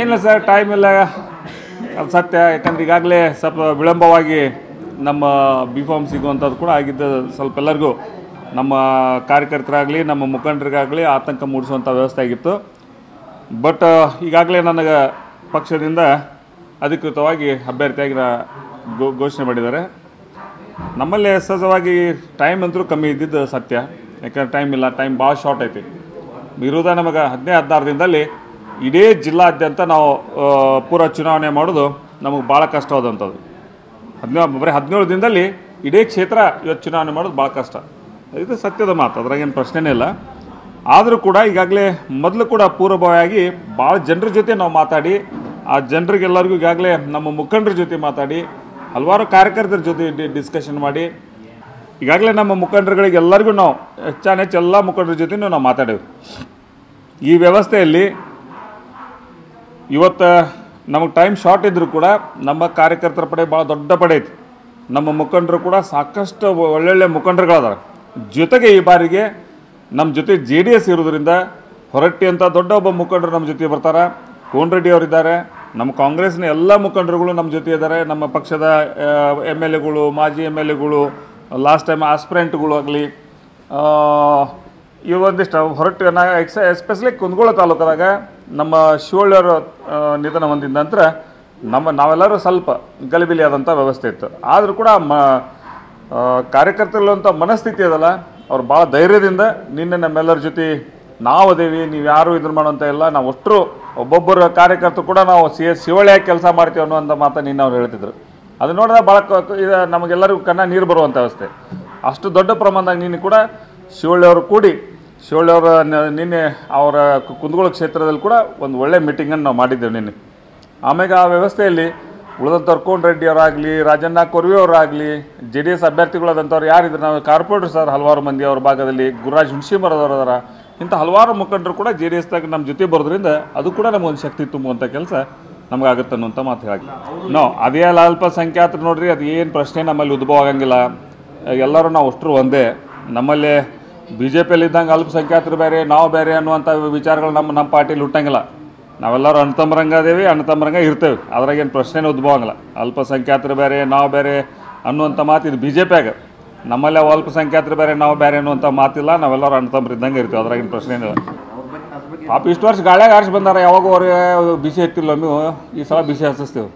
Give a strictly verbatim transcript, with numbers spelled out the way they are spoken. ಏನಿಲ್ಲ sir, time ಇಲ್ಲ ಅದು ಸತ್ಯ. ಯಾಕಂದ್ರೆ ಈಗಾಗಲೇ ಸ್ವಲ್ಪ ವಿಳಂಬವಾಗಿ ನಮ್ಮ ಬಿ ಫಾರ್ಮ್ ಸಿಗುವಂಥದ್ದು ಕೂಡ ಆಗಿದ್ದು. ಸ್ವಲ್ಪ ಎಲ್ಲರಿಗೂ ನಮ್ಮ ಕಾರ್ಯಕರ್ತರಾಗಲಿ ನಮ್ಮ ಮುಖಂಡರಿಗಾಗಲಿ ಆತಂಕ ಮೂಡಿಸುವಂಥ ವ್ಯವಸ್ಥೆ ಆಗಿತ್ತು. ಬಟ್ ಈಗಾಗಲೇ ನನಗೆ ಪಕ್ಷದಿಂದ ಅಧಿಕೃತವಾಗಿ ಅಭ್ಯರ್ಥಿಯಾಗಿ ಘೋಷಣೆ ಮಾಡಿದ್ದಾರೆ. ನಮ್ಮಲ್ಲಿ ಸಹಜವಾಗಿ ಟೈಮ್ ಅಂತೂ ಕಮ್ಮಿ ಇದ್ದಿದ್ದು ಸತ್ಯ. ಯಾಕಂದ್ರೆ ಟೈಮ್ ಇಲ್ಲ, ಟೈಮ್ ಭಾಳ ಶಾರ್ಟ್ ಐತಿ. ಇರೋದ ನಮಗೆ ಹದಿನೈದು ಹದಿನಾರು ದಿನದಲ್ಲಿ ಇಡೀ ಜಿಲ್ಲಾದ್ಯಂತ ನಾವು ಪೂರ ಚುನಾವಣೆ ಮಾಡೋದು ನಮಗೆ ಭಾಳ ಕಷ್ಟ ಆದಂಥದ್ದು. ಹದಿನೇಳು ಬರೀ ಹದಿನೇಳು ದಿನದಲ್ಲಿ ಇಡೀ ಕ್ಷೇತ್ರ ಇವತ್ತು ಚುನಾವಣೆ ಮಾಡೋದು ಭಾಳ ಕಷ್ಟ. ಇದು ಸತ್ಯದ ಮಾತು, ಅದ್ರಾಗೇನು ಪ್ರಶ್ನೆನೇ ಇಲ್ಲ. ಆದರೂ ಕೂಡ ಈಗಾಗಲೇ ಮೊದಲು ಕೂಡ ಪೂರ್ವಭಾವಿಯಾಗಿ ಭಾಳ ಜನರ ಜೊತೆ ನಾವು ಮಾತಾಡಿ, ಆ ಜನರಿಗೆಲ್ಲರಿಗೂ ಈಗಾಗಲೇ ನಮ್ಮ ಮುಖಂಡರ ಜೊತೆ ಮಾತಾಡಿ, ಹಲವಾರು ಕಾರ್ಯಕರ್ತರ ಜೊತೆ ಡಿಸ್ಕಷನ್ ಮಾಡಿ, ಈಗಾಗಲೇ ನಮ್ಮ ಮುಖಂಡರುಗಳಿಗೆ ಎಲ್ಲರಿಗೂ ನಾವು ಹೆಚ್ಚಾನೆ ಹೆಚ್ಚು ಎಲ್ಲ ಮುಖಂಡರ ಜೊತೆನೂ ನಾವು ಮಾತಾಡೇವು. ಈ ವ್ಯವಸ್ಥೆಯಲ್ಲಿ ಇವತ್ತು ನಮಗೆ ಟೈಮ್ ಶಾರ್ಟ್ ಇದ್ದರೂ ಕೂಡ ನಮ್ಮ ಕಾರ್ಯಕರ್ತರ ಪಡೆ ಭಾಳ ದೊಡ್ಡ ಪಡೆ ಐತಿ. ನಮ್ಮ ಮುಖಂಡರು ಕೂಡ ಸಾಕಷ್ಟು ಒಳ್ಳೊಳ್ಳೆ ಮುಖಂಡರುಗಳದಾರೆ. ಜೊತೆಗೆ ಈ ಬಾರಿಗೆ ನಮ್ಮ ಜೊತೆ ಜೆ ಡಿ ಎಸ್ ಇರೋದ್ರಿಂದ ಹೊರಟ್ಟಿ ಅಂತ ದೊಡ್ಡ ಒಬ್ಬ ಮುಖಂಡರು ನಮ್ಮ ಜೊತೆ ಬರ್ತಾರೆ. ಕೋನರೆಡ್ಡಿ ಅವರಿದ್ದಾರೆ, ನಮ್ಮ ಕಾಂಗ್ರೆಸ್ನ ಎಲ್ಲ ಮುಖಂಡರುಗಳು ನಮ್ಮ ಜೊತೆ ಇದ್ದಾರೆ. ನಮ್ಮ ಪಕ್ಷದ ಎಮ್ ಎಲ್ ಎಗಳು, ಮಾಜಿ ಎಮ್ ಎಲ್ ಎಗಳು, ಲಾಸ್ಟ್ ಟೈಮ್ ಆಸ್ಪ್ರೆಂಟ್ಗಳು ಆಗಲಿ, ಇವೊಂದಿಷ್ಟು ಹೊರಟು ನಾ ಎಕ್ಸ ಎಸ್ಪೆಷಲಿ ಕುಂದಗೋಳ ತಾಲೂಕದಾಗ ನಮ್ಮ ಶಿವಳ್ಳವರು ನಿಧನ ಹೊಂದಿದ ನಂತರ ನಮ್ಮ ನಾವೆಲ್ಲರೂ ಸ್ವಲ್ಪ ಗಲಿಬಿಲಿ ಆದಂಥ ವ್ಯವಸ್ಥೆ ಇತ್ತು. ಆದರೂ ಕೂಡ ಮ ಕಾರ್ಯಕರ್ತರಲ್ಲಂಥ ಮನಸ್ಥಿತಿ ಅದಲ್ಲ, ಅವ್ರು ಭಾಳ ಧೈರ್ಯದಿಂದ ನಿನ್ನೆ ನಮ್ಮೆಲ್ಲರ ಜೊತೆ ನಾವು ಅದೇವಿ, ನೀವು ಯಾರೂ ಇದನ್ನು ಮಾಡೋಂಥ ಇಲ್ಲ, ನಾವು ಅಷ್ಟರು ಒಬ್ಬೊಬ್ಬರು ಕಾರ್ಯಕರ್ತರು ಕೂಡ ನಾವು ಸಿ ಎಸ್ ಶಿವಳ್ಳಿಯಾಗಿ ಕೆಲಸ ಮಾಡ್ತೀವಿ ಅನ್ನುವಂಥ ಮಾತು ನಿನ್ನೆ ಅವ್ರು ಹೇಳ್ತಿದ್ರು. ಅದು ನೋಡಿದ್ರೆ ಭಾಳ ಇದು ನಮಗೆಲ್ಲರಿಗೂ ಕಣ್ಣ ನೀರು ಬರುವಂಥ ವ್ಯವಸ್ಥೆ. ಅಷ್ಟು ದೊಡ್ಡ ಪ್ರಮಾಣದಾಗ ನೀನು ಕೂಡ ಶಿವಳ್ಳಿಯವರು ಕೂಡಿ ಶಿವಳ್ಳಿಯವರ ನಿನ್ನೆ ಅವರ ಕುಂದಗೋಳ ಕ್ಷೇತ್ರದಲ್ಲಿ ಕೂಡ ಒಂದು ಒಳ್ಳೆಯ ಮೀಟಿಂಗನ್ನು ನಾವು ಮಾಡಿದ್ದೇವೆ ನಿನ್ನೆ. ಆಮೇಲೆ ಆ ವ್ಯವಸ್ಥೆಯಲ್ಲಿ ಉಳಿದಂಥವ್ರು ಕೋನರೆಡ್ಡಿಯವರಾಗಲಿ, ರಾಜಣ್ಣ ಕೊರ್ವೆಯವರಾಗಲಿ, ಜೆ ಡಿ ಎಸ್ ಅಭ್ಯರ್ಥಿಗಳಾದಂಥವ್ರು ಯಾರಿದ್ರು ನಾವು ಕಾರ್ಪೊರೇಟರ್ ಸರ್ ಹಲವಾರು ಮಂದಿ ಅವ್ರ ಭಾಗದಲ್ಲಿ, ಗುರುರಾಜ್ ಹುಣಸಿಮರದವ್ರು ಅದರ, ಇಂಥ ಹಲವಾರು ಮುಖಂಡರು ಕೂಡ ಜೆ ಡಿ ಎಸ್ದಾಗ ನಮ್ಮ ಜೊತೆ ಬರೋದ್ರಿಂದ ಅದು ಕೂಡ ನಮಗೊಂದು ಶಕ್ತಿ ತುಂಬುವಂಥ ಕೆಲಸ ನಮಗಾಗುತ್ತೆ ಅನ್ನುವಂಥ ಮಾತು ಹೇಳಿ ನೋ ಅದೇ ಅಲ್ಲ. ಅಲ್ಪಸಂಖ್ಯಾತರು ನೋಡ್ರಿ, ಅದು ಏನು ಪ್ರಶ್ನೆ ನಮ್ಮಲ್ಲಿ ಉದ್ಭವ ಆಗಂಗಿಲ್ಲ. ಎಲ್ಲರೂ ನಾವು ಅಷ್ಟರು ಒಂದೇ. ನಮ್ಮಲ್ಲಿ ಬಿ ಜೆ ಪಿಯಲ್ಲಿ ಇದ್ದಂಗೆ ಅಲ್ಪಸಂಖ್ಯಾತರು ಬೇರೆ ನಾವು ಬೇರೆ ಅನ್ನುವಂಥ ವಿಚಾರಗಳು ನಮ್ಮ ನಮ್ಮ ಪಾರ್ಟಿಲಿ ಹುಟ್ಟಂಗಿಲ್ಲ. ನಾವೆಲ್ಲರೂ ಅಣ್ತಂಬರಂಗ ಅದೇವಿ, ಅಣ್ತಂಬರಂಗ ಇರ್ತೇವೆ. ಅದ್ರಾಗೇನು ಪ್ರಶ್ನೆನೇ ಉದ್ಭವ ಆಗಲ್ಲ. ಅಲ್ಪಸಂಖ್ಯಾತರು ಬೇರೆ ನಾವು ಬೇರೆ ಅನ್ನುವಂಥ ಮಾತು ಇದು ಬಿ ಜೆ ಪಿಯಾಗ. ನಮ್ಮಲ್ಲಿ ಅವು ಅಲ್ಪಸಂಖ್ಯಾತರು ಬೇರೆ ನಾವು ಬೇರೆ ಅನ್ನುವಂಥ ಮಾತಿಲ್ಲ. ನಾವೆಲ್ಲರೂ ಅಣ್ತಂಬ್ರು ಇದ್ದಂಗೆ ಇರ್ತೇವೆ, ಅದ್ರಾಗೇನು ಪ್ರಶ್ನೆನೇ ಇಲ್ಲ. ಪಾಪ ಇಷ್ಟು ವರ್ಷ ಗಾಳಿಯಾಗ ಆರಿಸಿ ಬಂದಾರ, ಯಾವಾಗ ಅವ್ರಿಗೆ ಬಿಸಿ ಹತ್ತಿಲ್ಲ, ಈ ಸಲ ಬಿಸಿ ಹಚ್ಚಿಸ್ತೇವೆ.